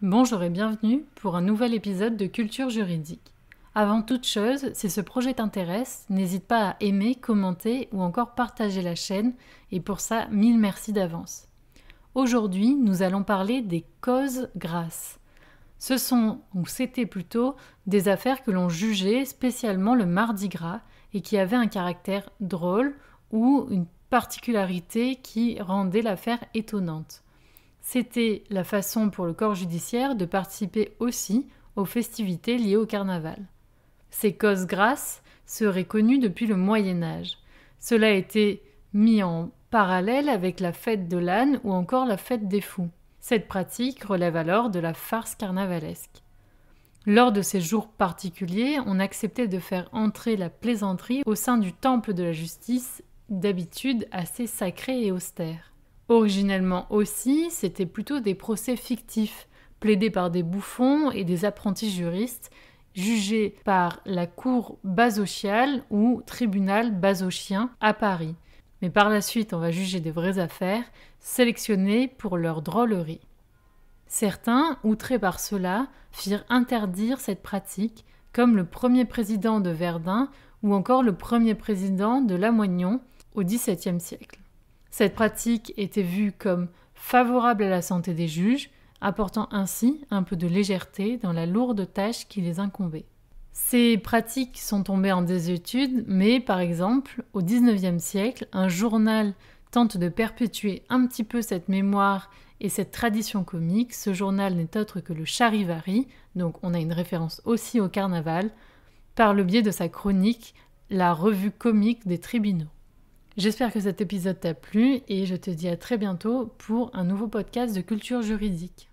Bonjour et bienvenue pour un nouvel épisode de Culture Juridique. Avant toute chose, si ce projet t'intéresse, n'hésite pas à aimer, commenter ou encore partager la chaîne et pour ça, mille merci d'avance. Aujourd'hui, nous allons parler des causes grasses. Ce sont, ou c'était plutôt, des affaires que l'on jugeait spécialement le mardi gras et qui avaient un caractère drôle ou une particularité qui rendait l'affaire étonnante. C'était la façon pour le corps judiciaire de participer aussi aux festivités liées au carnaval. Ces causes grasses seraient connues depuis le Moyen-Âge. Cela a été mis en parallèle avec la fête de l'âne ou encore la fête des fous. Cette pratique relève alors de la farce carnavalesque. Lors de ces jours particuliers, on acceptait de faire entrer la plaisanterie au sein du temple de la justice, d'habitude assez sacré et austère. Originellement aussi, c'était plutôt des procès fictifs, plaidés par des bouffons et des apprentis juristes, jugés par la cour basochiale ou tribunal basochien à Paris. Mais par la suite, on va juger des vraies affaires, sélectionnées pour leur drôlerie. Certains, outrés par cela, firent interdire cette pratique, comme le premier président de Verdun ou encore le premier président de Lamoignon au XVIIe siècle. Cette pratique était vue comme favorable à la santé des juges, apportant ainsi un peu de légèreté dans la lourde tâche qui les incombait. Ces pratiques sont tombées en désuétude, mais par exemple, au XIXe siècle, un journal tente de perpétuer un petit peu cette mémoire et cette tradition comique. Ce journal n'est autre que le Charivari, donc on a une référence aussi au carnaval, par le biais de sa chronique « La revue comique des tribunaux ». J'espère que cet épisode t'a plu et je te dis à très bientôt pour un nouveau podcast de Culture Juridique.